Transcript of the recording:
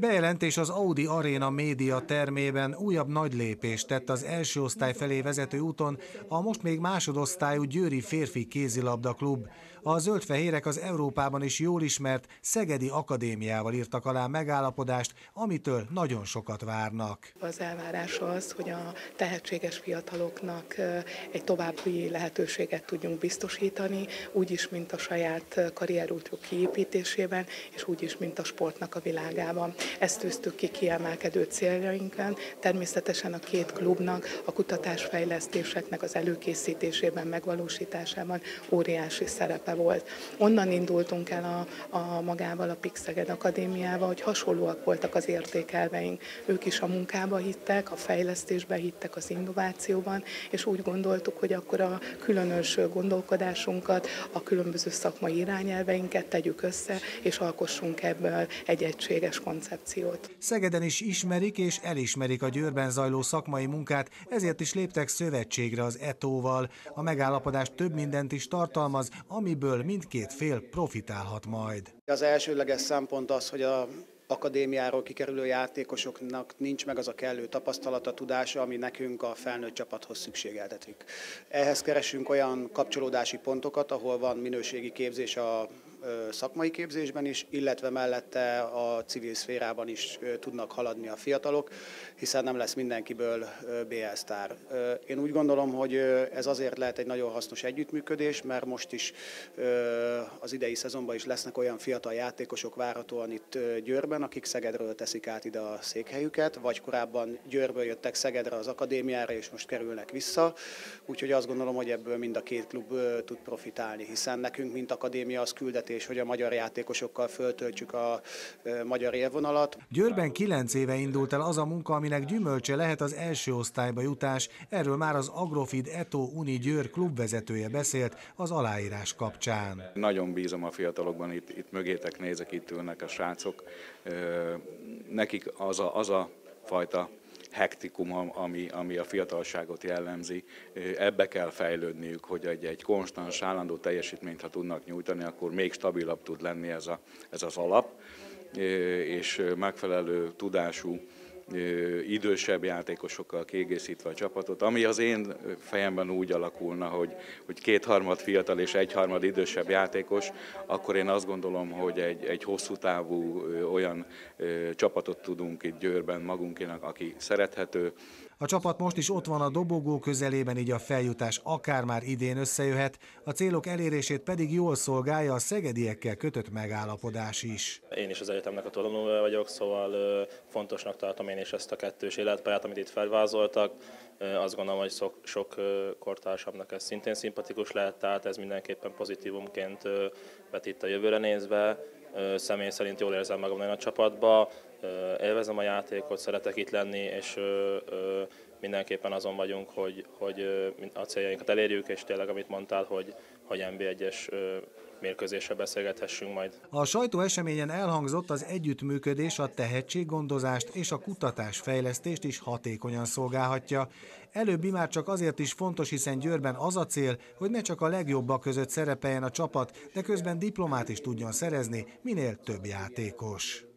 Bejelentés az Audi Arena média termében újabb nagy lépést tett az első osztály felé vezető úton a most még másodosztályú győri férfi kézilabda klub. A zöldfehérek az Európában is jól ismert Szegedi Akadémiával írtak alá megállapodást, amitől nagyon sokat várnak. Az elvárás az, hogy a tehetséges fiataloknak egy további lehetőséget tudjunk biztosítani, úgyis, mint a saját karrierútjuk kiépítésében, és úgyis, mint a sportnak a világában. Ezt tűztük ki kiemelkedő céljainkon, természetesen a két klubnak, a kutatásfejlesztéseknek az előkészítésében, megvalósításában óriási szerepe volt. Onnan indultunk el magával a PIK Szeged Akadémiával, hogy hasonlóak voltak az értékelveink. Ők is a munkába hittek, a fejlesztésbe hittek, az innovációban, és úgy gondoltuk, hogy akkor a különös gondolkodásunkat, a különböző szakmai irányelveinket tegyük össze, és alkossunk ebből egy egységes koncepciót. Szegeden is ismerik és elismerik a Győrben zajló szakmai munkát, ezért is léptek szövetségre az Etóval. A megállapodás több mindent is tartalmaz, amiből mindkét fél profitálhat majd. Az elsődleges szempont az, hogy a akadémiáról kikerülő játékosoknak nincs meg az a kellő tapasztalata, tudása, ami nekünk a felnőtt csapathoz szükségeltetik. Ehhez keresünk olyan kapcsolódási pontokat, ahol van minőségi képzés a szakmai képzésben is, illetve mellette a civil szférában is tudnak haladni a fiatalok, hiszen nem lesz mindenkiből BL-sztár. Én úgy gondolom, hogy ez azért lehet egy nagyon hasznos együttműködés, mert most is az idei szezonban is lesznek olyan fiatal játékosok várhatóan itt Győrben, akik Szegedről teszik át ide a székhelyüket, vagy korábban Győrből jöttek Szegedre az akadémiára, és most kerülnek vissza. Úgyhogy azt gondolom, hogy ebből mind a két klub tud profitálni, hiszen nekünk, mint akadémia, az küldetés, és hogy a magyar játékosokkal föltöltsük a magyar élvonalat. Győrben 9 éve indult el az a munka, aminek gyümölcse lehet az első osztályba jutás. Erről már az Agrofeed Eto Uni Győr klubvezetője beszélt az aláírás kapcsán. Nagyon bízom a fiatalokban, itt mögétek nézek, itt ülnek a srácok. Nekik az a fajta hektikum, ami a fiatalságot jellemzi, ebbe kell fejlődniük, hogy egy konstans, állandó teljesítményt, ha tudnak nyújtani, akkor még stabilabb tud lenni ez az alap, és megfelelő tudású, idősebb játékosokkal kiegészítve a csapatot, ami az én fejemben úgy alakulna, hogy kétharmad fiatal és egyharmad idősebb játékos, akkor én azt gondolom, hogy egy hosszú távú olyan csapatot tudunk itt Győrben magunkénak, aki szerethető. A csapat most is ott van a dobogó közelében, így a feljutás akár már idén összejöhet, a célok elérését pedig jól szolgálja a szegediekkel kötött megállapodás is. Én is az egyetemnek a tanulója vagyok, szóval fontosnak tartom én is ezt a kettős életpályát, amit itt felvázoltak. Azt gondolom, hogy sok kortársamnak ez szintén szimpatikus lehet, tehát ez mindenképpen pozitívumként vetít a jövőre nézve. Személy szerint jól érzem magam nagyon a csapatba, élvezem a játékot, szeretek itt lenni, és mindenképpen azon vagyunk, hogy a céljainkat elérjük, és tényleg, amit mondtál, hogy NB1-es mérkőzésre beszélgethessünk majd. A sajtóeseményen elhangzott, az együttműködés a tehetséggondozást és a kutatásfejlesztést is hatékonyan szolgálhatja. Előbbi már csak azért is fontos, hiszen Győrben az a cél, hogy ne csak a legjobbak között szerepeljen a csapat, de közben diplomát is tudjon szerezni minél több játékos.